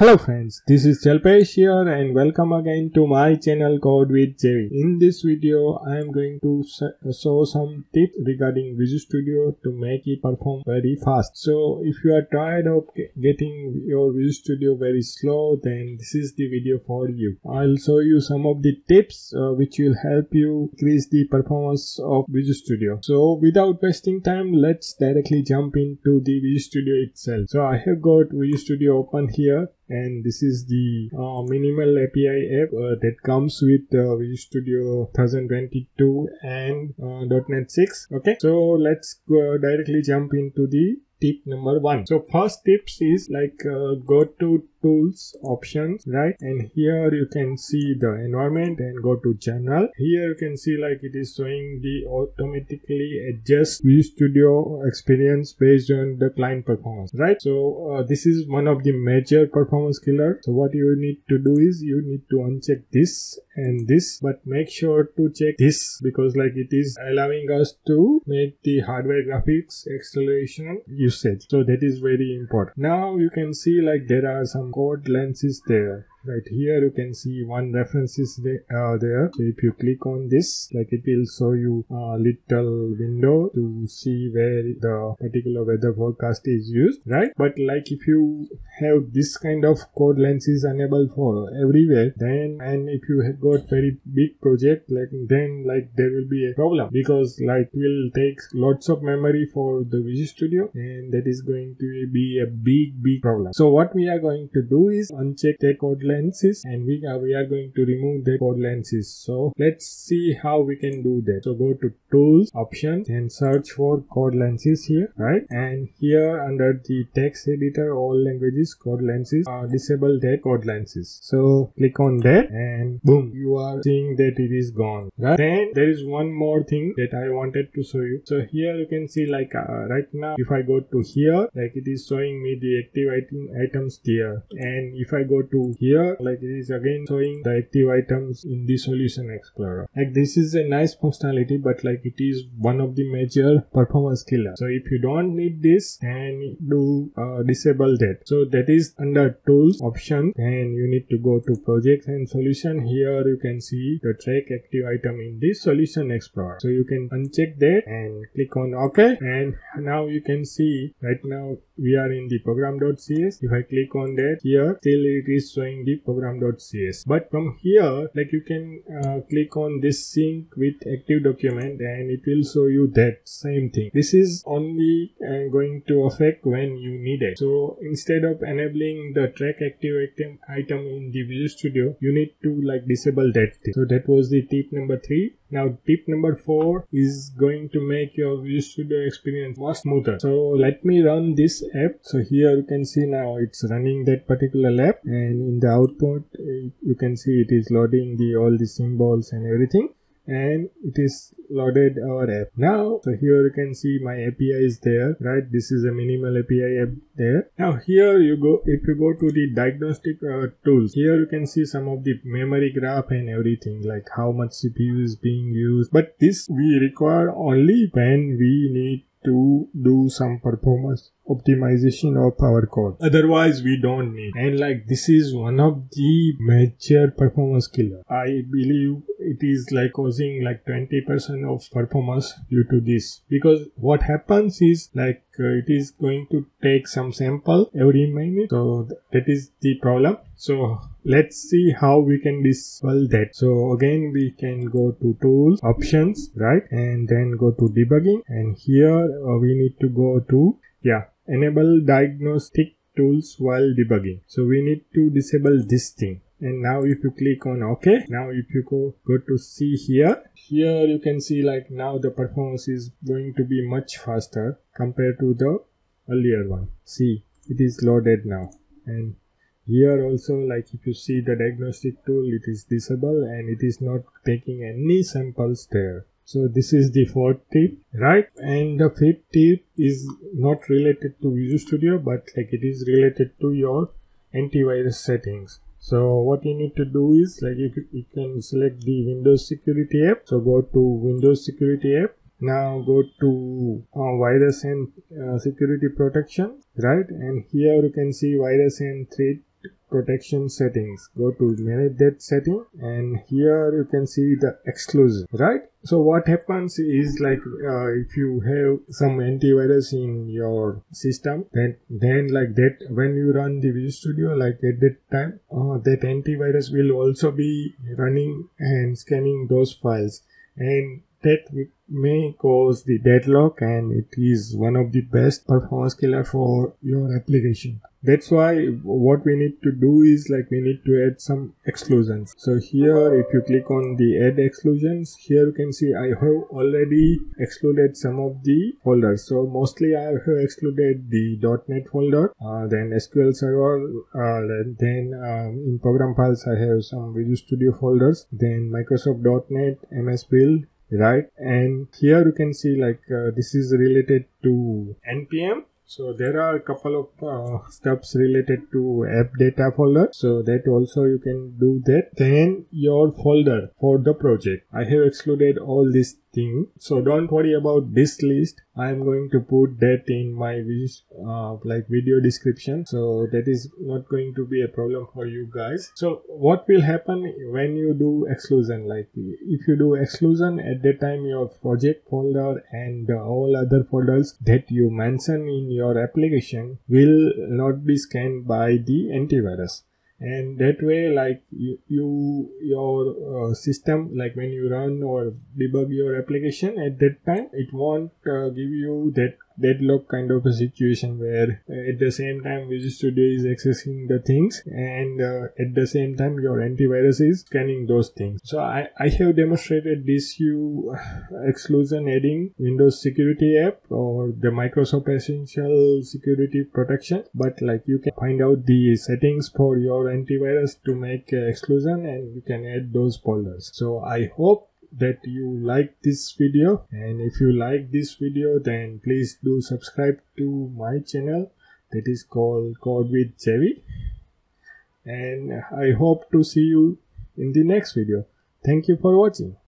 Hello friends, this is Jalpesh here and welcome again to my channel Code with JV. In this video, I am going to show some tips regarding Visual Studio to make it perform very fast. So if you are tired of getting your Visual Studio very slow, then this is the video for you. I'll show you some of the tips which will help you increase the performance of Visual Studio. So without wasting time, let's directly jump into the Visual Studio itself. So I have got Visual Studio open here. And this is the minimal API app that comes with Visual Studio 2022 and .NET 6. Okay, so let's directly jump into the tip number one. So first tips is like go to tools options, right? And here you can see the environment and go to general. Here you can see like it is showing the automatically adjust Visual Studio experience based on the client performance, right? So this is one of the major performance killer. So what you need to do is you need to uncheck this and this, but make sure to check this because like it is allowing us to make the hardware graphics acceleration usage. So that is very important. Now you can see like there are some code lenses there. Right here you can see one reference is there. So if you click on this, like it will show you a little window to see where the particular weather forecast is used, right? But like if you have this kind of code lenses enabled for everywhere, then and if you have got very big project, like then like there will be a problem because like will take lots of memory for the Visual Studio and that is going to be a big problem. So what we are going to do is uncheck the code lenses and we are going to remove the code lenses. So let's see how we can do that. So go to tools options and search for code lenses here, right? And here under the text editor all languages code lenses are disable the code lenses. So click on that and boom, you are seeing that it is gone, right? Then there is one more thing that I wanted to show you. So here you can see like right now if I go to here, like it is showing me the active items there, and if I go to here, like it is again showing the active items in the solution explorer. Like this is a nice functionality, but like it is one of the major performance killer. So if you don't need this, and do disable that. So that is under tools option, and you need to go to projects and solution. Here you can see the track active item in the solution explorer. So you can uncheck that and click on OK. And now you can see right now we are in the program.cs. If I click on that, here still it is showing the program.cs, but from here like you can click on this sync with active document and it will show you that same thing. This is only going to affect when you need it. So instead of enabling the track active item in the Visual Studio, you need to like disable that thing. So that was the tip number 3. Now tip number 4 is going to make your Visual Studio experience much smoother. So let me run this app. So here you can see now it's running that particular app, and in the output you can see it is loading the all the symbols and everything, and it is loaded our app now. So here you can see my API is there, right? This is a minimal API app there. Now here you go, if you go to the diagnostic tools, here you can see some of the memory graph and everything, like how much CPU is being used, but this we require only when we need to do some performance optimization of our code. Otherwise we don't need. And like this is one of the major performance killer. I believe it is like causing like 20% of performance due to this, because what happens is like it is going to take some sample every minute. So that is the problem. So let's see how we can disable that. So again we can go to tools options, right, and then go to debugging, and here we need to go to enable diagnostic tools while debugging. So we need to disable this thing. And now if you click on OK, now if you go to see here you can see like now the performance is going to be much faster compared to the earlier one. See, it is loaded now, and here also like if you see the diagnostic tool, it is disabled and it is not taking any samples there. So this is the 4th tip, right? And the 5th tip is not related to Visual Studio, but like it is related to your antivirus settings. So what you need to do is like you can select the Windows Security app. So go to Windows Security app. Now go to virus and security protection, right? And here you can see virus and threat protection settings, go to manage that setting, and here you can see the exclusion, right? So what happens is, like, if you have some antivirus in your system, then like that, when you run the Visual Studio, like at that time, that antivirus will also be running and scanning those files, and that may cause the deadlock, and it is one of the best performance killer for your application. That's why what we need to do is, like, we need to add some exclusions. So here, if you click on the add exclusions, here you can see I have already excluded some of the folders. So mostly I have excluded the .NET folder, then SQL Server, then in program files I have some Visual Studio folders, then Microsoft.NET, MSBuild, right? And here you can see, like, this is related to npm. So there are a couple of steps related to app data folder, so that also you can do that. Then your folder for the project, I have excluded all these things, so don't worry about this list. I am going to put that in my video description, so that is not going to be a problem for you guys. So what will happen when you do exclusion, like if you do exclusion, at that time your project folder and all other folders that you mention in your application will not be scanned by the antivirus. And that way, like, your system, like when you run or debug your application, at that time it won't give you that deadlock kind of a situation where at the same time Visual Studio is accessing the things and at the same time your antivirus is scanning those things. So I have demonstrated this exclusion adding Windows Security app or the Microsoft Essential Security Protection, but like you can find out the settings for your antivirus to make exclusion and you can add those folders. So I hope that you like this video, and if you like this video, then please do subscribe to my channel that is called Code with JV, and I hope to see you in the next video. Thank you for watching.